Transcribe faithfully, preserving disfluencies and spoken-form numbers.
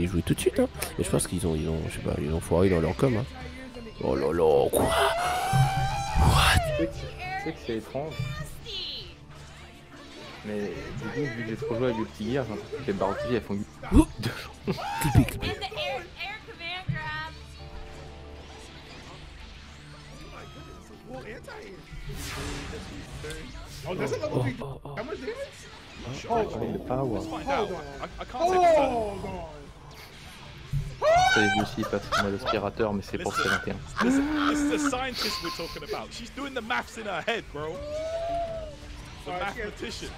les jouer tout de suite. Hein. Et je pense qu'ils ont, ils ont, je sais pas, ils ont foiré dans leur com. Hein. Oh là là, quoi? What? Tu sais que c'est étrange. Mais du coup, vu que j'ai trop joué avec Guilty Gear, j'ai l'impression que les barres de vie, elles font deux jours. Typique. Oh, that's a level B. How much damage? Oh, the power. Hold on. C'est aussi parce qu'on a l'aspirateur, mais c'est pour se maintenir. Listen, it's the scientist we're talking about. She's doing the maths in her head, bro. The mathematician.